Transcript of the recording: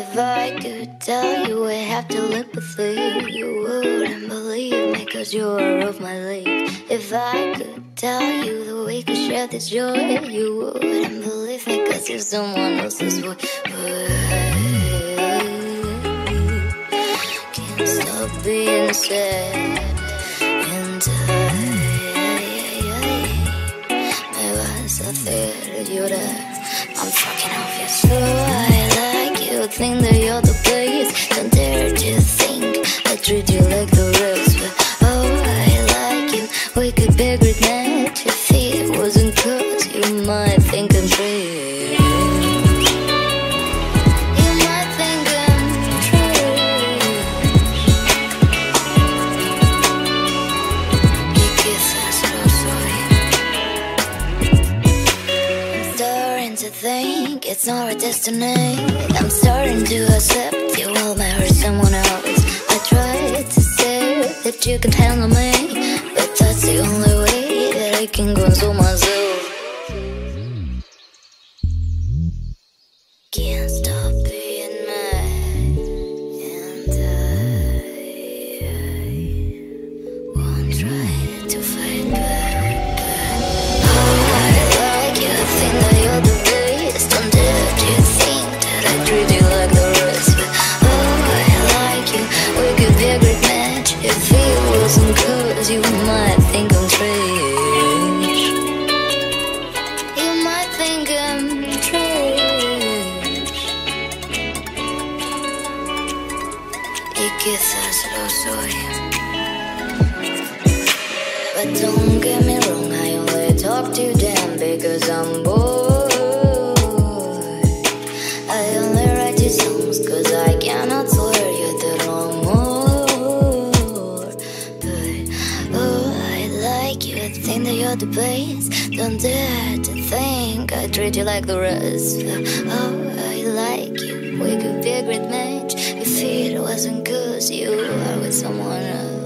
If I could tell you I have telepathy, you wouldn't believe me, cause you're off my league. If I could tell you that we could share this joy, you wouldn't believe me, cause you're someone else's voice. Can't stop being sad and tired. Me vas a hacer llorar. I'm fucking obvious. So I like you, think that you're the place. Don't dare to think I treat you like the rest. But oh, I like you, we could be great match. If it wasn't cause you might think I'm free. You might think I'm true. Y quizás lo soy. To think it's not our destiny. I'm starting to accept you will marry someone else. I tried to say that you can handle me, but that's the only way that I can console myself. Can't stop being mad and I won't try to fight back. Oh, I like you, think that you're the cause you might think I'm trash. You might think I'm trash. Y quizás lo soy. But don't get me wrong, I only talk to them because I'm bored. I only write you songs cause I cannot swear you're the wrong one. I think that you're the best. Don't dare to think I treat you like the rest. Oh, I like you, we could be a great match. If it wasn't cause you are with someone else.